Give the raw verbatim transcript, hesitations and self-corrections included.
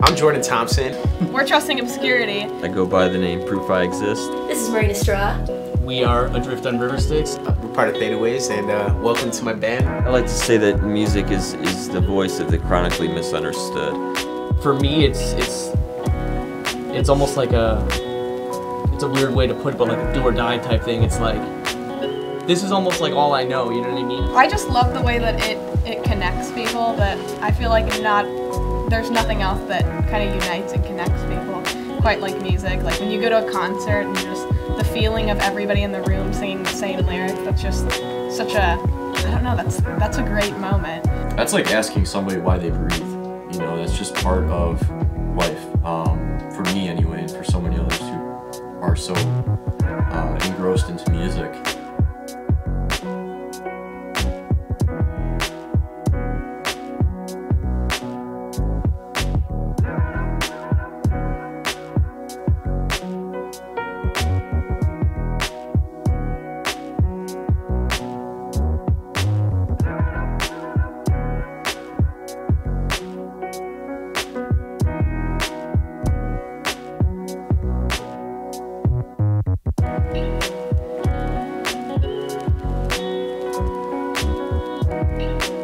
I'm Jordan Thompson. We're Trusting Obscurity. I go by the name Proof I Exist. This is Marina Straugh. We are Adrift on River Stakes. We're part of Thetaways, and uh, welcome to my band. I like to say that music is, is the voice of the chronically misunderstood. For me, it's, it's, it's almost like a, it's a weird way to put it, but like a do or die type thing. It's like, this is almost like all I know, you know what I mean? I just love the way that it, it connects people, that I feel like not, there's nothing else that kind of unites and connects people quite like music. Like when you go to a concert and just the feeling of everybody in the room singing the same lyric, that's just such a, I don't know, that's, that's a great moment. That's like asking somebody why they breathe. You know, that's just part of life, um, for me anyway, and for so many others who are so uh, engrossed into music. Thank you.